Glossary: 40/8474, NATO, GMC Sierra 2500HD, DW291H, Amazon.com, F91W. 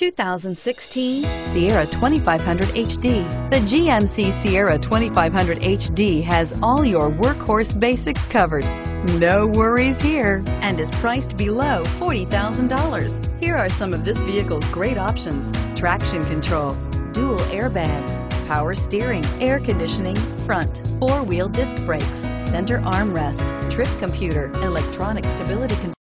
2016 Sierra 2500 HD. The GMC Sierra 2500 HD has all your workhorse basics covered. No worries here, and is priced below $40,000. Here are some of this vehicle's great options: traction control, dual airbags, power steering, air conditioning, front, four-wheel disc brakes, center armrest, trip computer, electronic stability control.